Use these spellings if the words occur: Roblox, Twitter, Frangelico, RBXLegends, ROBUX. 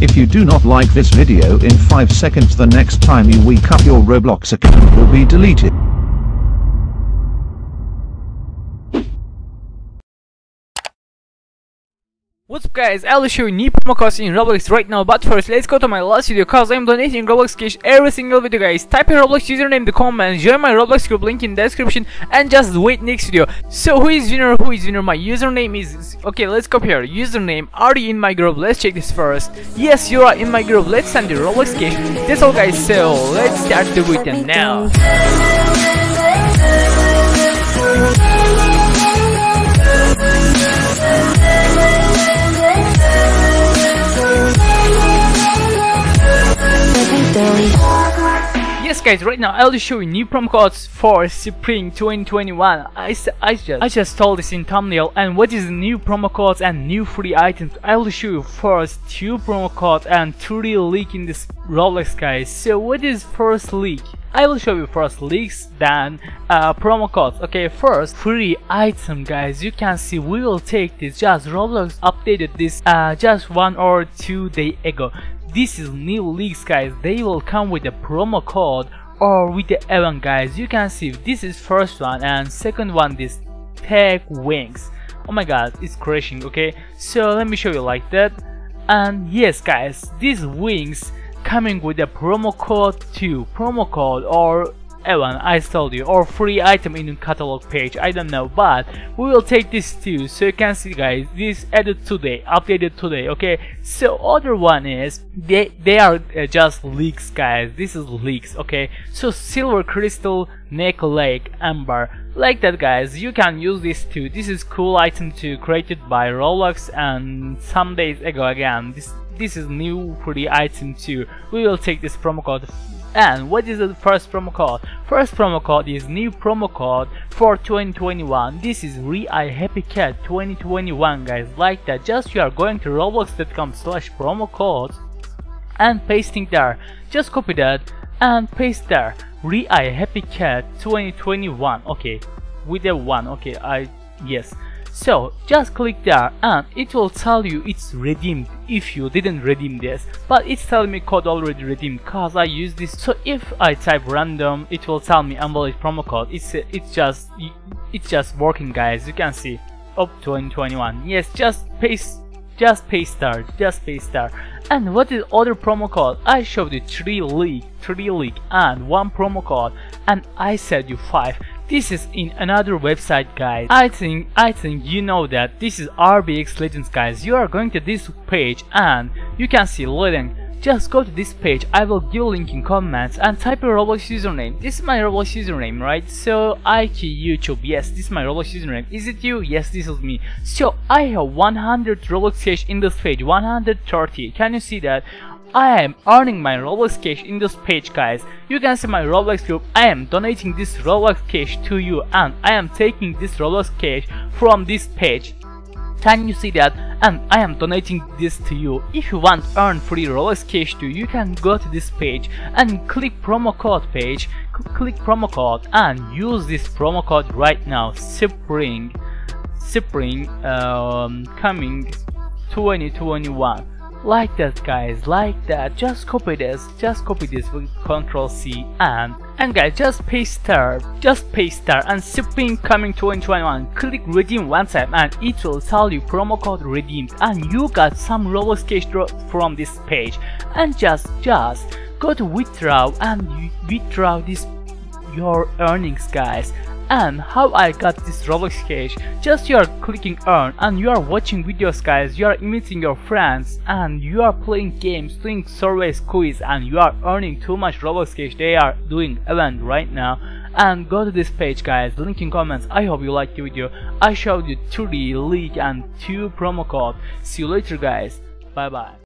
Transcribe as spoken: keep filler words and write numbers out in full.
If you do not like this video in five seconds, the next time you wake up your Roblox account will be deleted. What's up guys, I will show you new promo codes in Roblox right now, but first let's go to my last video cause I'm donating Roblox cash every single video guys. Type your Roblox username in the comments, join my Roblox group link in the description and just wait next video. So who is winner, who is winner, my username is, okay let's copy here, username, are you in my group, let's check this first. Yes you are in my group, let's send the Roblox cash. That's all guys, so let's start the weekend now. Yes guys, right now I'll show you new promo codes for spring twenty twenty-one. I, I just I just told this in thumbnail, and what is new promo codes and new free items. I'll show you first two promo codes and three leak in this Roblox guys. So what is first leak? I will show you first leaks, then uh, promo codes. Okay, first free item guys, you can see we will take this, just Roblox updated this uh, just one or two day ago. This is new leaks guys, they will come with a promo code or with the event guys. You can see this is first one, and second one this tech wings. Oh my god, it's crashing. Okay, so let me show you like that. And yes guys, these wings coming with a promo code too, promo code or event I told you, or free item in the catalog page, I don't know, but we will take this too. So you can see guys, this added today, updated today. Okay, so other one is they they are uh, just leaks guys, this is leaks. Okay, so silver crystal neck lake amber, like that guys, you can use this too. This is cool item too, created by Roblox and some days ago. Again, this this is new free item too, we will take this promo code. And what is the first promo code? First promo code is new promo code for twenty twenty-one. This is RBXLegends twenty twenty-one guys, like that. Just you are going to roblox.com slash promo code and pasting there, just copy that and paste there, RBXLegends twenty twenty-one. Okay, with a one. Okay, I yes. So just click there and it will tell you it's redeemed if you didn't redeem this, but it's telling me code already redeemed cause I use this. So if I type random, it will tell me invalid promo code. It's it's just it's just working guys, you can see up twenty twenty-one. Yes, just paste just paste there, just paste there. And what is other promo code? I showed you three leak, three leak and one promo code, and I said you five. This is in another website guys, I think I think you know that this is RBXLegends guys. You are going to this page and you can see link, just go to this page, I will give link in comments and type your Roblox username. This is my Roblox username, right? So I Q YouTube, yes this is my Roblox username. Is it you? Yes this is me. So I have one hundred Roblox cash in this page, one hundred thirty, can you see that? I am earning my Roblox cash in this page guys. You can see my Roblox group, I am donating this Roblox cash to you and I am taking this Roblox cash from this page. Can you see that? And I am donating this to you. If you want to earn free Roblox cash too, you can go to this page and click promo code page, C click promo code and use this promo code right now, spring spring um, coming twenty twenty-one. Like that guys, like that. Just copy this, just copy this with Ctrl C and and guys just paste there, just paste there and spring coming twenty twenty-one. Click redeem one time and it will tell you promo code redeemed and you got some Robux cash from this page. And just just go to withdraw and you withdraw this your earnings guys. And how I got this Roblox cash, just you are clicking earn and you are watching videos guys, you are meeting your friends and you are playing games, doing surveys, quiz, and you are earning too much Roblox cash. They are doing event right now. And go to this page guys, link in comments. I hope you liked the video, I showed you three leak and two promo code. See you later guys, bye bye.